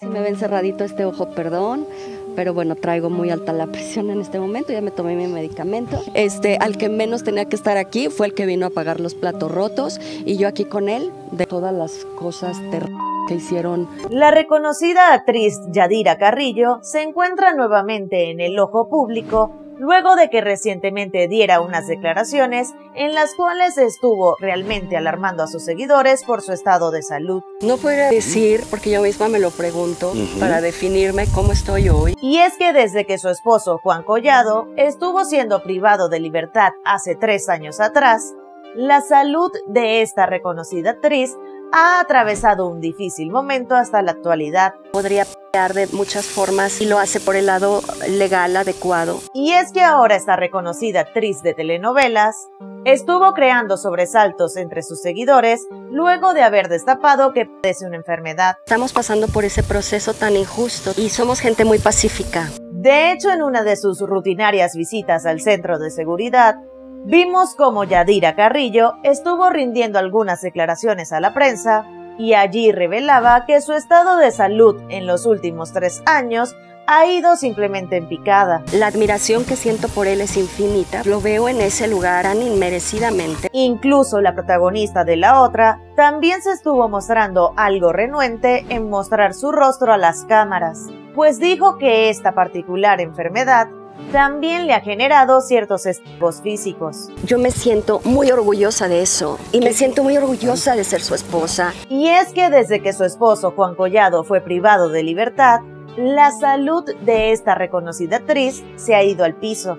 Si me ven cerradito este ojo, perdón, pero bueno, traigo muy alta la presión en este momento, ya me tomé mi medicamento. Al que menos tenía que estar aquí fue el que vino a pagar los platos rotos y yo aquí con él de todas las cosas terribles que hicieron. La reconocida actriz Yadira Carrillo se encuentra nuevamente en el ojo público luego de que recientemente diera unas declaraciones en las cuales estuvo realmente alarmando a sus seguidores por su estado de salud. No podría decir, porque yo misma me lo pregunto, para definirme cómo estoy hoy. Y es que desde que su esposo Juan Collado estuvo siendo privado de libertad hace 3 años atrás, la salud de esta reconocida actriz ha atravesado un difícil momento hasta la actualidad. Podría pelear de muchas formas y lo hace por el lado legal adecuado. Y es que ahora esta reconocida actriz de telenovelas estuvo creando sobresaltos entre sus seguidores luego de haber destapado que padece una enfermedad. Estamos pasando por ese proceso tan injusto y somos gente muy pacífica. De hecho, en una de sus rutinarias visitas al centro de seguridad, vimos cómo Yadira Carrillo estuvo rindiendo algunas declaraciones a la prensa y allí revelaba que su estado de salud en los últimos 3 años ha ido simplemente en picada. La admiración que siento por él es infinita, lo veo en ese lugar tan inmerecidamente. Incluso la protagonista de La Otra también se estuvo mostrando algo renuente en mostrar su rostro a las cámaras, pues dijo que esta particular enfermedad también le ha generado ciertos estragos físicos. Yo me siento muy orgullosa de eso y me siento muy orgullosa de ser su esposa. Y es que desde que su esposo Juan Collado fue privado de libertad, la salud de esta reconocida actriz se ha ido al piso.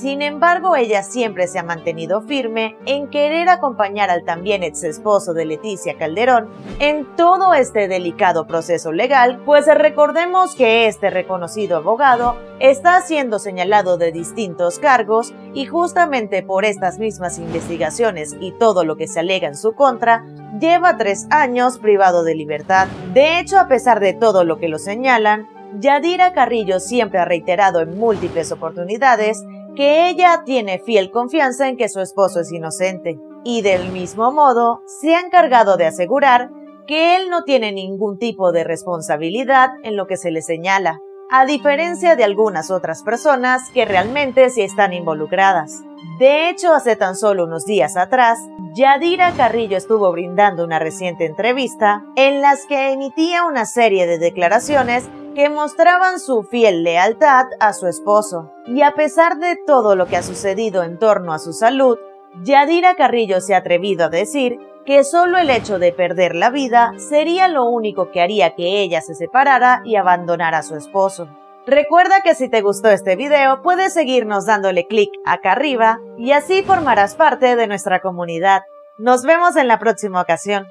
Sin embargo, ella siempre se ha mantenido firme en querer acompañar al también ex esposo de Leticia Calderón en todo este delicado proceso legal, pues recordemos que este reconocido abogado está siendo señalado de distintos cargos y justamente por estas mismas investigaciones y todo lo que se alega en su contra, lleva 3 años privado de libertad. De hecho, a pesar de todo lo que lo señalan, Yadira Carrillo siempre ha reiterado en múltiples oportunidades que ella tiene fiel confianza en que su esposo es inocente y del mismo modo se ha encargado de asegurar que él no tiene ningún tipo de responsabilidad en lo que se le señala, a diferencia de algunas otras personas que realmente sí están involucradas. De hecho, hace tan solo unos días atrás, Yadira Carrillo estuvo brindando una reciente entrevista en las que emitía una serie de declaraciones que mostraban su fiel lealtad a su esposo. Y a pesar de todo lo que ha sucedido en torno a su salud, Yadira Carrillo se ha atrevido a decir que solo el hecho de perder la vida sería lo único que haría que ella se separara y abandonara a su esposo. Recuerda que si te gustó este video puedes seguirnos dándole clic acá arriba y así formarás parte de nuestra comunidad. Nos vemos en la próxima ocasión.